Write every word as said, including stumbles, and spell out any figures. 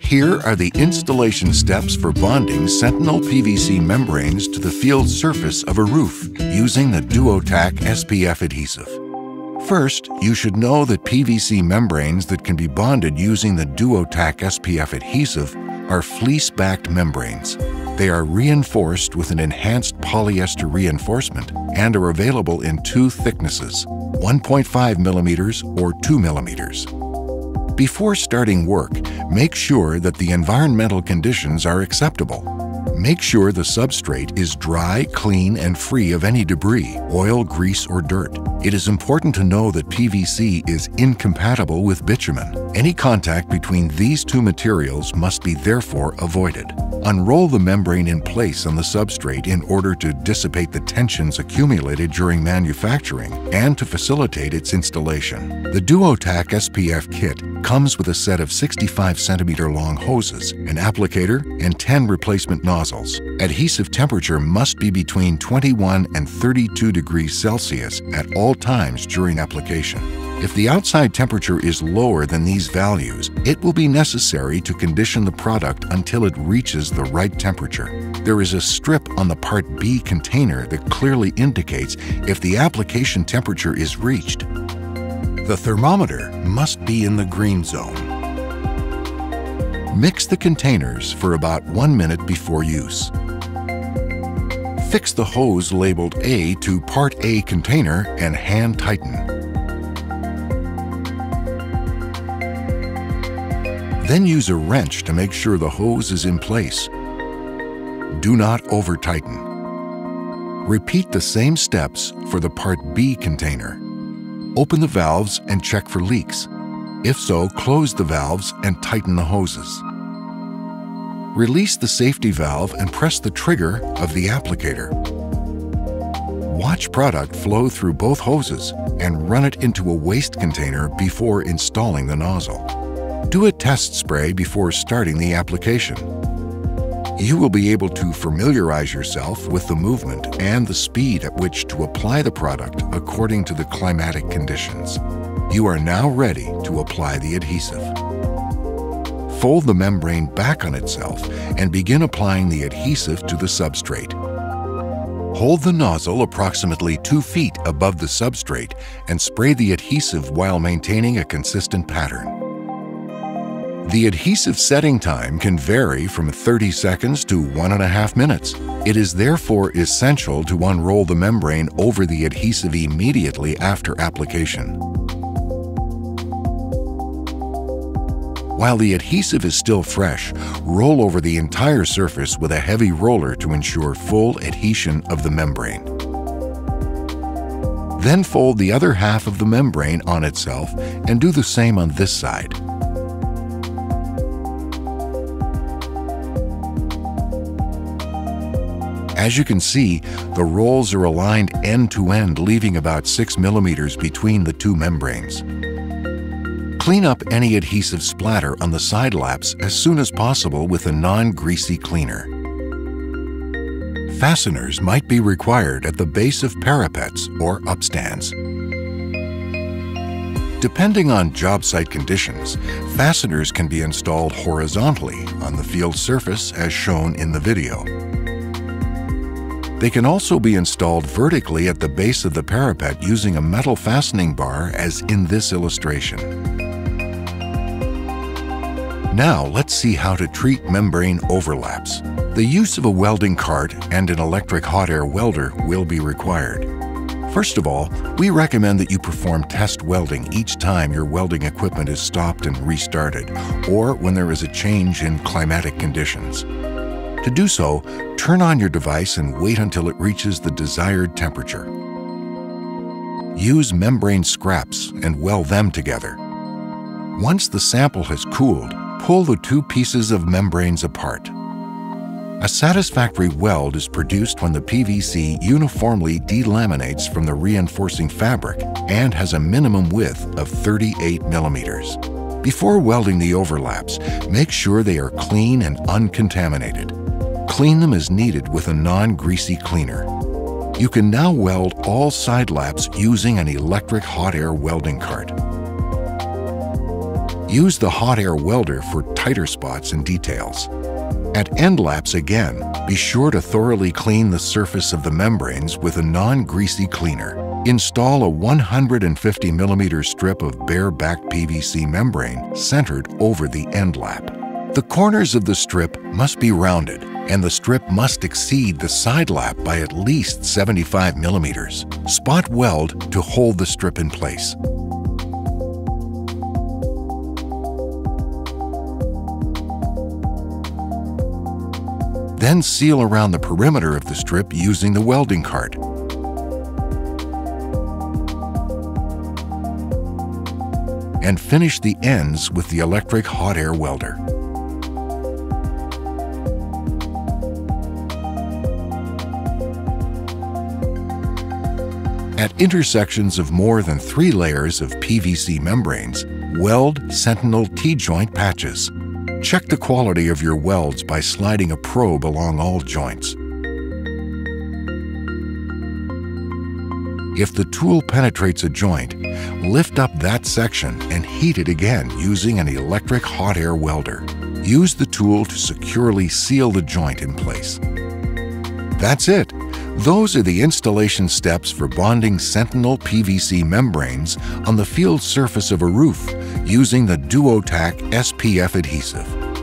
Here are the installation steps for bonding Sentinel P V C membranes to the field surface of a roof using the DUOTACK S P F adhesive. First, you should know that P V C membranes that can be bonded using the DUOTACK S P F adhesive are fleece-backed membranes. They are reinforced with an enhanced polyester reinforcement and are available in two thicknesses, one point five millimeters or two millimeters. Before starting work, make sure that the environmental conditions are acceptable. Make sure the substrate is dry, clean, and free of any debris, oil, grease, or dirt. It is important to know that P V C is incompatible with bitumen. Any contact between these two materials must be therefore avoided. Unroll the membrane in place on the substrate in order to dissipate the tensions accumulated during manufacturing and to facilitate its installation. The DUOTACK S P F kit comes with a set of sixty-five centimeter long hoses, an applicator, and ten replacement nozzles. Adhesive temperature must be between twenty-one and thirty-two degrees Celsius at all times during application. If the outside temperature is lower than these values, it will be necessary to condition the product until it reaches the right temperature. There is a strip on the Part B container that clearly indicates if the application temperature is reached. The thermometer must be in the green zone. Mix the containers for about one minute before use. Fix the hose labeled A to Part A container and hand tighten. Then use a wrench to make sure the hose is in place. Do not over-tighten. Repeat the same steps for the Part B container. Open the valves and check for leaks. If so, close the valves and tighten the hoses. Release the safety valve and press the trigger of the applicator. Watch product flow through both hoses and run it into a waste container before installing the nozzle. Do a test spray before starting the application. You will be able to familiarize yourself with the movement and the speed at which to apply the product according to the climatic conditions. You are now ready to apply the adhesive. Fold the membrane back on itself and begin applying the adhesive to the substrate. Hold the nozzle approximately two feet above the substrate and spray the adhesive while maintaining a consistent pattern. The adhesive setting time can vary from thirty seconds to one and a half minutes. It is therefore essential to unroll the membrane over the adhesive immediately after application. While the adhesive is still fresh, roll over the entire surface with a heavy roller to ensure full adhesion of the membrane. Then fold the other half of the membrane on itself and do the same on this side. As you can see, the rolls are aligned end to end, leaving about six millimeters between the two membranes. Clean up any adhesive splatter on the side laps as soon as possible with a non-greasy cleaner. Fasteners might be required at the base of parapets or upstands. Depending on job site conditions, fasteners can be installed horizontally on the field surface as shown in the video. They can also be installed vertically at the base of the parapet using a metal fastening bar, as in this illustration. Now let's see how to treat membrane overlaps. The use of a welding cart and an electric hot air welder will be required. First of all, we recommend that you perform test welding each time your welding equipment is stopped and restarted, or when there is a change in climatic conditions. To do so, turn on your device and wait until it reaches the desired temperature. Use membrane scraps and weld them together. Once the sample has cooled, pull the two pieces of membranes apart. A satisfactory weld is produced when the P V C uniformly delaminates from the reinforcing fabric and has a minimum width of thirty-eight millimeters. Before welding the overlaps, make sure they are clean and uncontaminated. Clean them as needed with a non-greasy cleaner. You can now weld all side laps using an electric hot air welding cart. Use the hot air welder for tighter spots and details. At end laps again, be sure to thoroughly clean the surface of the membranes with a non-greasy cleaner. Install a one hundred fifty millimeter strip of bare back P V C membrane centered over the end lap. The corners of the strip must be rounded, and the strip must exceed the side lap by at least seventy-five millimeters. Spot weld to hold the strip in place. Then seal around the perimeter of the strip using the welding cart. And finish the ends with the electric hot air welder. At intersections of more than three layers of P V C membranes, weld Sentinel T-joint patches. Check the quality of your welds by sliding a probe along all joints. If the tool penetrates a joint, lift up that section and heat it again using an electric hot air welder. Use the tool to securely seal the joint in place. That's it. Those are the installation steps for bonding Sentinel P V C membranes on the field surface of a roof using the DUOTACK S P F adhesive.